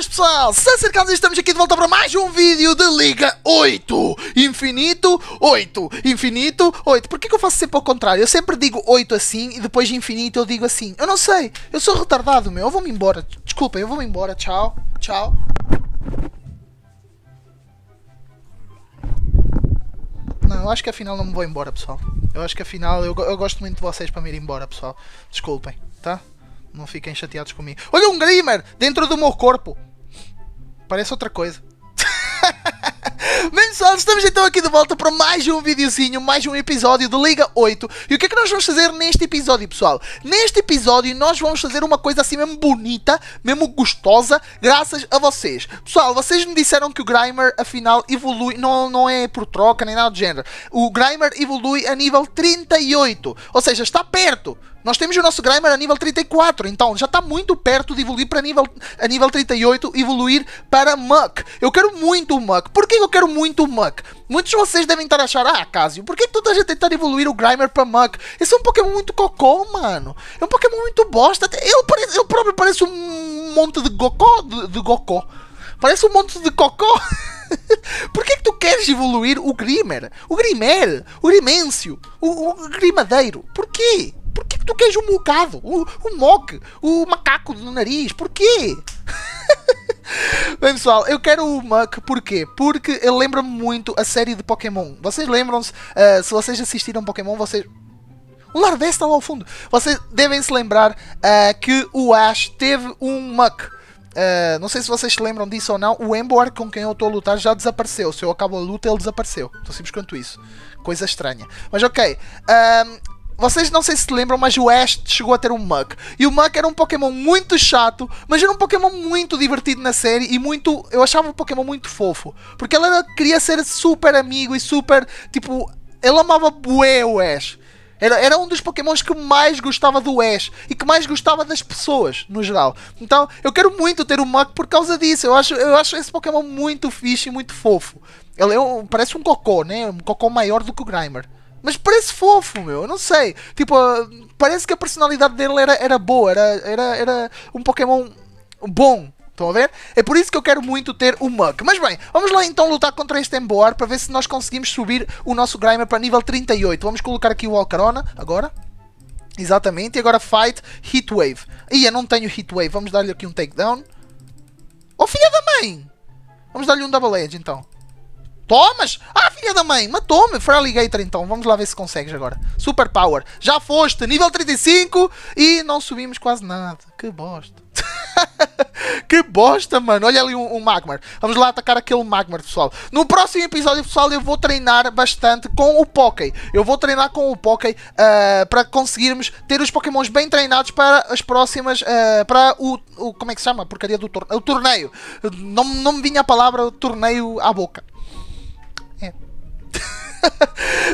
Boas pessoal, se acercados estamos aqui de volta para mais um vídeo de Liga 8 Infinito, 8 Infinito, 8, porquê que eu faço sempre ao contrário? Eu sempre digo 8 assim e depois de infinito eu digo assim, eu não sei, eu sou retardado meu, eu vou-me embora, desculpem, eu vou-me embora, tchau, tchau. Não, eu acho que afinal não me vou embora pessoal, eu acho que afinal eu gosto muito de vocês para me ir embora pessoal, desculpem, tá? Não fiquem chateados comigo. Olha um Grimer dentro do meu corpo. Parece outra coisa. Bem pessoal, estamos então aqui de volta para mais um videozinho, mais um episódio de Liga 8. E o que é que nós vamos fazer neste episódio pessoal? Neste episódio nós vamos fazer uma coisa assim mesmo bonita, mesmo gostosa, graças a vocês. Pessoal, vocês me disseram que o Grimer afinal evolui, não é por troca nem nada do género. O Grimer evolui a nível 38, ou seja, está perto. Nós temos o nosso Grimer a nível 34, então já está muito perto de evoluir para a nível 38, evoluir para Muk. Eu quero muito o Muk. Porquê que eu quero muito o Muk? Muitos de vocês devem estar a achar, ah Cásio, porquê que tu estás a tentar evoluir o Grimer para Muk? Esse é um Pokémon muito cocô, mano. É um Pokémon muito bosta. Ele próprio parece um monte de Gocó. Parece um monte de cocô. Porquê que tu queres evoluir o Grimer? O Grimer? O Grimêncio? O Grimadeiro? Porquê? Porquê que tu queres o Mulcado? O Muk? O macaco do nariz? Porquê? Bem pessoal, eu quero o Muk, porquê? Porque ele lembra-me muito a série de Pokémon. Vocês lembram-se, se vocês assistiram Pokémon, vocês... O Larvest está lá ao fundo. Vocês devem se lembrar que o Ash teve um Muk. Não sei se vocês se lembram disso ou não. O Emboar com quem eu estou a lutar já desapareceu. Se eu acabo a luta, ele desapareceu. Tão simples quanto isso. Coisa estranha. Mas ok. Vocês não sei se lembram, mas o Ash chegou a ter um Muk. E o Muk era um Pokémon muito chato, mas era um Pokémon muito divertido na série e muito... Eu achava um Pokémon muito fofo. Porque ele queria ser super amigo e super... Tipo, ele amava bué o Ash. Era um dos Pokémons que mais gostava do Ash e que mais gostava das pessoas, no geral. Então, eu quero muito ter um Muk por causa disso. Eu acho esse Pokémon muito fixe e muito fofo. Ele é parece um cocô, né? Um cocô maior do que o Grimer. Mas parece fofo, meu, eu não sei. Tipo, parece que a personalidade dele era boa, era um Pokémon bom. Estão a ver? É por isso que eu quero muito ter o Muk. Mas bem, vamos lá então lutar contra este Emboar para ver se nós conseguimos subir o nosso Grimer para nível 38. Vamos colocar aqui o Alcarona agora. Exatamente, e agora Fight Heatwave. Ih, eu não tenho Heatwave, vamos dar-lhe aqui um Takedown. Oh, filha da mãe! Vamos dar-lhe um Double Edge então. Tomas? Ah, filha da mãe, matou-me. Foi Alligator então, vamos lá ver se consegues agora. Super Power, já foste, nível 35 e não subimos quase nada. Que bosta. Que bosta, mano. Olha ali um Magmar. Vamos lá atacar aquele Magmar, pessoal. No próximo episódio, pessoal, eu vou treinar bastante com o Poké. Eu vou treinar com o Poké para conseguirmos ter os Pokémons bem treinados para as próximas... para o... Como é que se chama? A porcaria do torneio. O torneio. Não me vinha a palavra torneio à boca.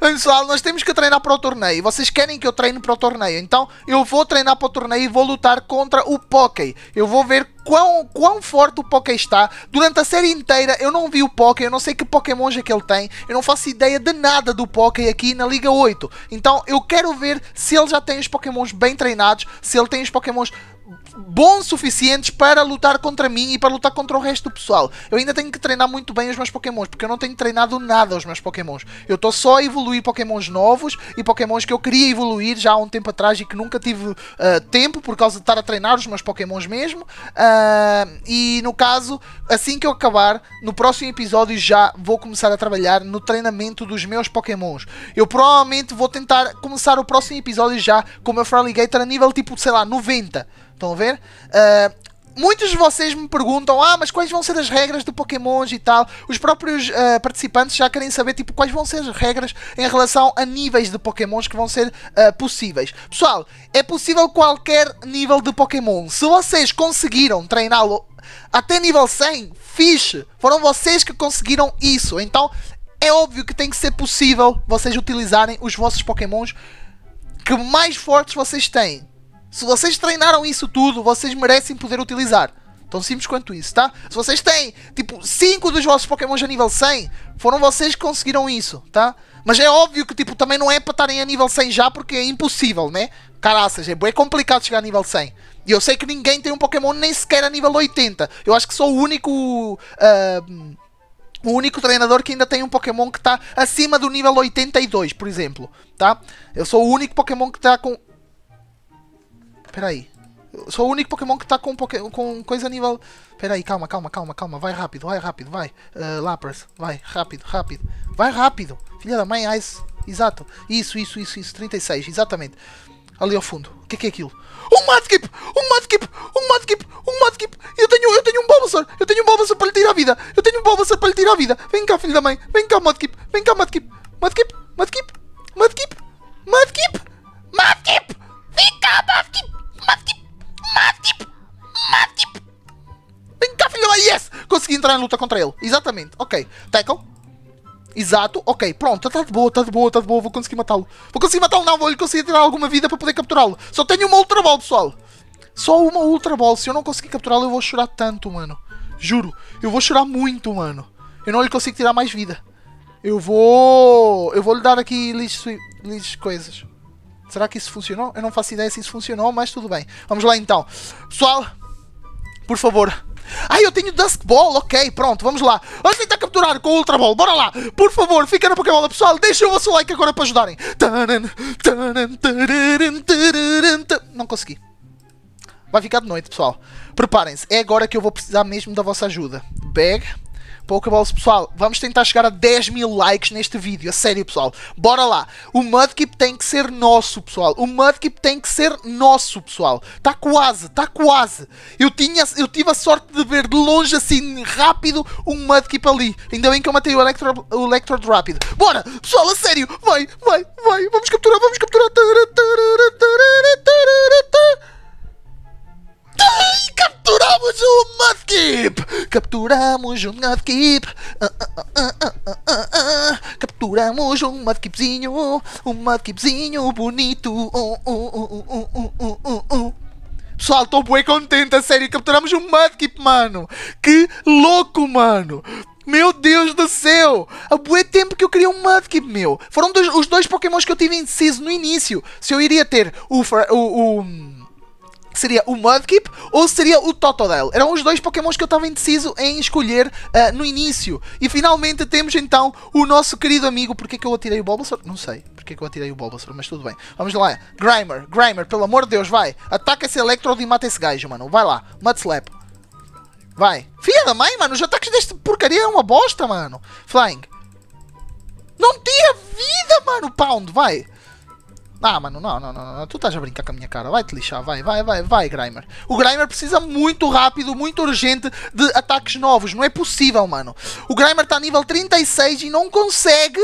Pessoal, nós temos que treinar para o torneio. Vocês querem que eu treine para o torneio, então eu vou treinar para o torneio e vou lutar contra o Poké. Eu vou ver quão forte o Poké está. Durante a série inteira eu não vi o Poké, eu não sei que Pokémons é que ele tem, eu não faço ideia de nada do Poké aqui na Liga 8. Então eu quero ver se ele já tem os Pokémons bem treinados, se ele tem os Pokémons bons suficientes para lutar contra mim e para lutar contra o resto do pessoal. Eu ainda tenho que treinar muito bem os meus Pokémons, porque eu não tenho treinado nada aos meus Pokémons. Eu estou só a evoluir Pokémons novos e Pokémons que eu queria evoluir já há um tempo atrás e que nunca tive tempo por causa de estar a treinar os meus Pokémons mesmo. E no caso, assim que eu acabar, no próximo episódio já vou começar a trabalhar no treinamento dos meus Pokémons. Eu provavelmente vou tentar começar o próximo episódio já com o meu Feraligatr a nível tipo, sei lá, 90. Estão a ver? Muitos de vocês me perguntam, ah, mas quais vão ser as regras do Pokémon e tal? Os próprios participantes já querem saber, tipo, quais vão ser as regras em relação a níveis de Pokémons que vão ser possíveis. Pessoal, é possível qualquer nível de Pokémon. Se vocês conseguiram treiná-lo até nível 100, fixe! Foram vocês que conseguiram isso. Então, é óbvio que tem que ser possível vocês utilizarem os vossos Pokémons que mais fortes vocês têm. Se vocês treinaram isso tudo, vocês merecem poder utilizar. Tão simples quanto isso, tá? Se vocês têm, tipo, 5 dos vossos Pokémons a nível 100, foram vocês que conseguiram isso, tá? Mas é óbvio que, tipo, também não é para estarem a nível 100 já, porque é impossível, né? Caraças, é bem complicado chegar a nível 100. E eu sei que ninguém tem um Pokémon nem sequer a nível 80. Eu acho que sou o único treinador que ainda tem um Pokémon que está acima do nível 82, por exemplo. Tá? Eu sou o único Pokémon que está com... Espera aí. Sou o único Pokémon que está com coisa a nível... Espera aí, calma. Vai rápido, vai. Lapras, vai, rápido. Vai rápido. Filha da mãe, Ice. Exato. Isso. 36, exatamente. Ali ao fundo. O que é aquilo? Um Mudkip! Eu tenho um Bulbasaur! Eu tenho um Bulbasaur para lhe tirar a vida! Vem cá, filho da mãe! Vem cá, Mudkip! Mudkip! Vem cá, Mudkip! Vem cá, filho da mãe! Yes! Consegui entrar em luta contra ele. Exatamente. Ok. Tackle. Exato, ok, pronto, está de boa, vou conseguir matá-lo. Não, vou-lhe conseguir tirar alguma vida para poder capturá-lo. Só tenho uma Ultra Ball, pessoal. Só uma Ultra Ball, se eu não conseguir capturá-lo eu vou chorar tanto, mano. Juro, eu vou chorar muito, mano. Eu não lhe consigo tirar mais vida. Eu vou lhe dar aqui lixo coisas. Será que isso funcionou? Eu não faço ideia se isso funcionou, mas tudo bem. Vamos lá então. Pessoal, por favor. Eu tenho Dusk Ball, ok, pronto, vamos lá. Vamos tentar capturar com o Ultra Ball, bora lá. Por favor, fica na Pokébola, pessoal, deixem o vosso like agora para ajudarem. Não consegui. Vai ficar de noite, pessoal. Preparem-se, é agora que eu vou precisar mesmo da vossa ajuda. Bag, Pokéballs, pessoal, vamos tentar chegar a 10 mil likes neste vídeo, a sério, pessoal. Bora lá, o Mudkip tem que ser nosso, pessoal. Está quase, Eu tive a sorte de ver de longe, assim, rápido, um Mudkip ali. Ainda bem que eu matei o Electrode rápido. Bora, pessoal, a sério, vai, vamos capturar. Capturamos o Mudkip! Capturamos um Mudkipzinho! Um Mudkipzinho bonito! Pessoal, estou bué contente, a sério! Capturamos um Mudkip, mano! Que louco, mano! Meu Deus do céu! Há bué tempo que eu queria um Mudkip, meu! Foram os dois Pokémons que eu tive indeciso no início. Se eu iria ter seria o Mudkip ou seria o Totodile. Eram os dois Pokémons que eu estava indeciso em escolher no início. E finalmente temos então o nosso querido amigo. Porquê que eu atirei o Bulbasaur? Não sei porque que eu atirei o Bulbasaur, mas tudo bem. Vamos lá. Grimer, pelo amor de Deus, vai. Ataca esse Electrode e mata esse gajo, mano. Vai lá. Mudslap. Vai. Filha da mãe, mano. Os ataques deste porcaria é uma bosta, mano. Flying. Não tira vida, mano. Pound, vai. Mano, não. Tu estás a brincar com a minha cara. Vai-te lixar. Vai, Grimer. O Grimer precisa muito rápido, muito urgente de ataques novos. Não é possível, mano. O Grimer está a nível 36 e não consegue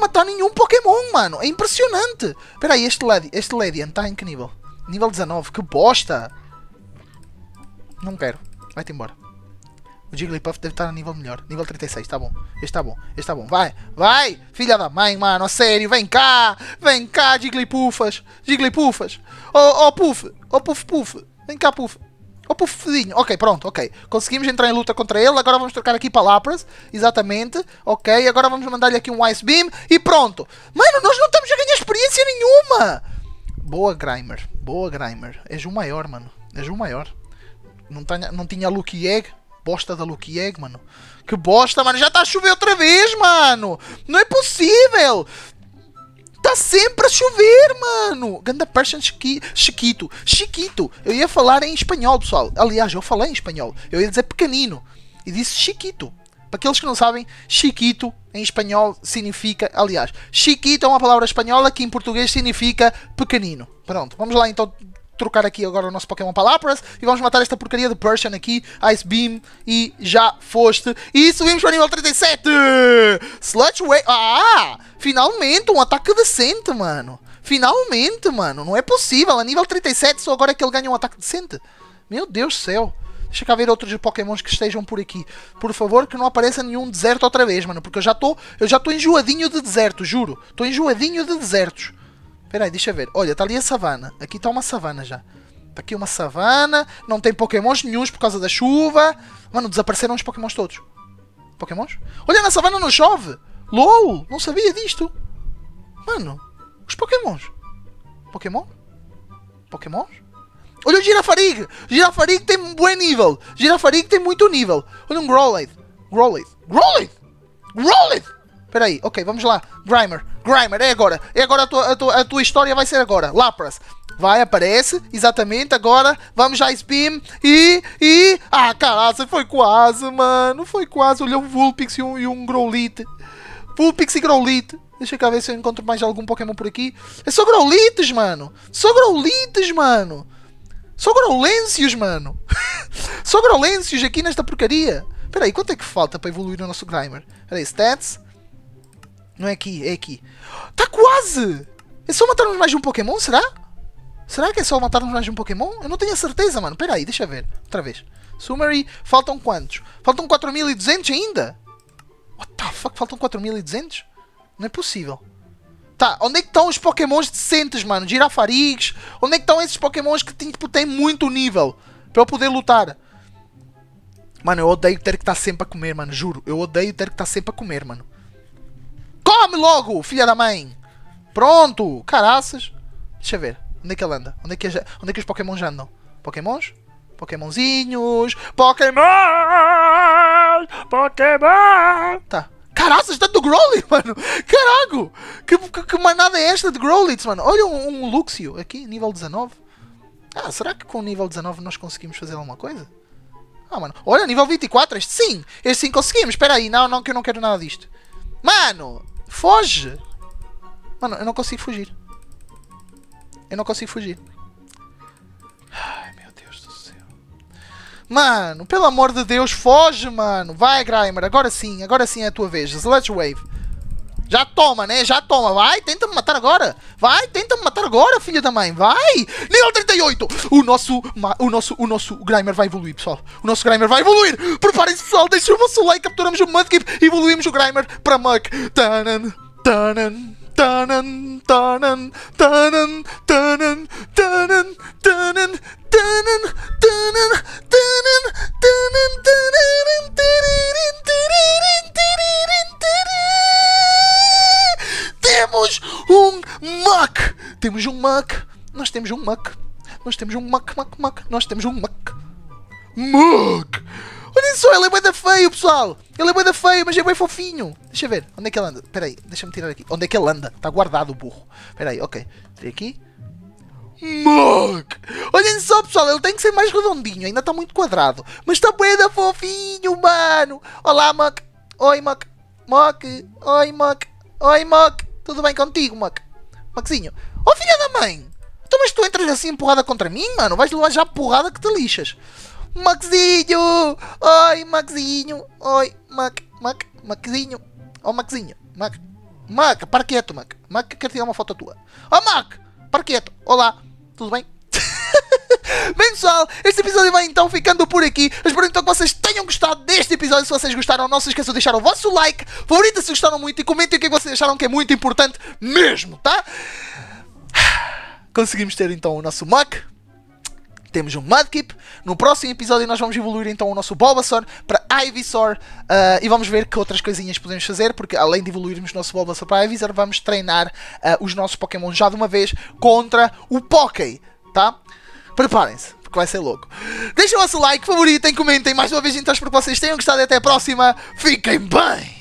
matar nenhum Pokémon, mano. É impressionante. Espera aí, este Ledian está em que nível? Nível 19. Que bosta. Não quero. Vai-te embora. O Jigglypuff deve estar a nível melhor. Nível 36, tá bom. Este tá bom. Vai! Filha da mãe, mano, a sério. Vem cá, Jigglypuffas. Oh, Puff. Vem cá, Puff. Oh, Puffzinho. Ok, pronto, ok. Conseguimos entrar em luta contra ele. Agora vamos trocar aqui para Lapras. Exatamente. Ok, agora vamos mandar-lhe aqui um Ice Beam. E pronto. Mano, nós não estamos a ganhar experiência nenhuma. Boa, Grimer. És o maior, mano. Não tinha Lucky Egg. Bosta da Lucky Egg, mano. Que bosta, mano. Já está a chover outra vez, mano. Não é possível. Está sempre a chover, mano. Ganda Persian Chiquito. Eu ia falar em espanhol, pessoal. Aliás, eu falei em espanhol. Eu ia dizer pequenino. E disse Chiquito. Para aqueles que não sabem, Chiquito em espanhol significa... Aliás, Chiquito é uma palavra espanhola que em português significa pequenino. Pronto, vamos lá então... trocar aqui agora o nosso Pokémon para Lapras e vamos matar esta porcaria de Persian aqui. Ice Beam e já foste. E subimos para o nível 37. Sludge Wave. Finalmente um ataque decente, mano. Não é possível. A nível 37 só agora é que ele ganha um ataque decente. Meu Deus do céu. Deixa cá ver outros Pokémons que estejam por aqui. Por favor, que não apareça nenhum deserto outra vez, mano. Porque eu já estou enjoadinho de deserto, juro. Estou enjoadinho de desertos. Espera aí, deixa ver. Olha, está ali a savana. Aqui está uma savana já. Está aqui uma savana. Não tem Pokémons nenhuns por causa da chuva. Mano, desapareceram os Pokémons todos. Pokémons? Olha, na savana não chove. LOL, não sabia disto. Mano, os Pokémons. Pokémon? Pokémon? Olha o Girafarig! Girafarig tem um bom nível! Girafarig tem muito nível! Olha um Growlithe! Growlithe! Growlithe! Growlithe! Espera aí, ok, vamos lá. Grimer! Grimer, é agora! É agora a tua história vai ser agora. Lapras! Vai, aparece, exatamente, agora, vamos já, Spin, e... Ah, caralho, foi quase, mano, foi quase, olha um Vulpix e um Growlithe. Vulpix e Growlithe. Deixa eu cá ver se eu encontro mais algum Pokémon por aqui. É só Growlithes, mano, só Growlithes, mano. Só Growlêncios, mano. Só Growlêncios aqui nesta porcaria. Espera aí, quanto é que falta para evoluir o nosso Grimer? Espera aí, stats. Não é aqui, é aqui. Tá quase! É só matarmos mais um Pokémon, será? Será que é só matarmos mais um Pokémon? Eu não tenho a certeza, mano. Pera aí, deixa eu ver. Outra vez. Summary. Faltam quantos? Faltam 4.200 ainda? What the fuck? Faltam 4.200? Não é possível. Tá, onde é que estão os Pokémons decentes, mano? Girafarigs. Onde é que estão esses Pokémons que tipo, têm muito nível? Para eu poder lutar. Mano, eu odeio ter que estar sempre a comer, mano. Juro. Eu odeio ter que estar sempre a comer, mano. Come logo, filha da mãe. Pronto. Caraças. Deixa eu ver. Onde é que ela anda? Onde é que os Pokémons andam? Pokémons? Pokémonzinhos! Pokémon! Pokémon! Tá. Caraca, está do Growlithe, mano! Caraca! Que manada é esta de Growlithe, mano? Olha um Luxio aqui, nível 19. Ah, será que com o nível 19 nós conseguimos fazer alguma coisa? Ah, mano. Olha, nível 24, este sim! Este sim conseguimos! Espera aí, não, que eu não quero nada disto. Mano! Foge! Mano, eu não consigo fugir. Eu não consigo fugir. Ai, meu Deus do céu. Mano, pelo amor de Deus, foge, mano. Vai, Grimer, agora sim é a tua vez. Sludge Wave. Já toma, né? Já toma. Vai, tenta-me matar agora. Vai, tenta-me matar agora, filha da mãe. Vai. Nível 38. O nosso Grimer vai evoluir, pessoal. O nosso Grimer vai evoluir. Preparem-se, pessoal. Deixem o vosso like. Capturamos o Mudkip. Evoluímos o Grimer para Muk. Tanan, tanan. Tanan, tanan, tanan, tanan, tanan, tanan, tanan, tanan, tanan, tanan, tanan, tanan. Temos um Muk. Nós temos um Muk. Olha só, ele é bué da feio, pessoal. Ele é bué da feio, mas é bem fofinho. Deixa eu ver. Onde é que ele anda? Espera aí. Deixa-me tirar aqui. Onde é que ele anda? Está guardado o burro. Espera aí. Ok. Tirei aqui. Mug! Olhem só, pessoal. Ele tem que ser mais redondinho. Ainda está muito quadrado. Mas está bué da fofinho, mano. Olá, Mug. Oi, Mug. Mug. Oi, Mug. Oi, Mug. Tudo bem contigo, Mug? Mugzinho. Oh, filha da mãe. Então, mas tu entras assim empurrada contra mim, mano? Vais levar já a porrada que te lixas. Maxinho! Oi, Maxinho! Oi, Maxinho! Oh, Maxinho! Mac, para quieto, Mac! Mac, quero tirar uma foto tua! Oh, Mac! Para quieto! Olá! Tudo bem? Bem, pessoal, este episódio vai então ficando por aqui. Eu espero então que vocês tenham gostado deste episódio. Se vocês gostaram, não se esqueçam de deixar o vosso like, favorita se gostaram muito e comentem o que vocês acharam, que é muito importante mesmo, tá? Conseguimos ter então o nosso Mac. Temos um Mudkip. No próximo episódio nós vamos evoluir então o nosso Bulbasaur para Ivysaur. E vamos ver que outras coisinhas podemos fazer. Porque além de evoluirmos o nosso Bulbasaur para Ivysaur, vamos treinar os nossos Pokémon já de uma vez contra o Poké. Tá? Preparem-se, porque vai ser louco. Deixem o vosso like, favoritem, comentem mais uma vez. Então espero que vocês tenham gostado e até a próxima. Fiquem bem!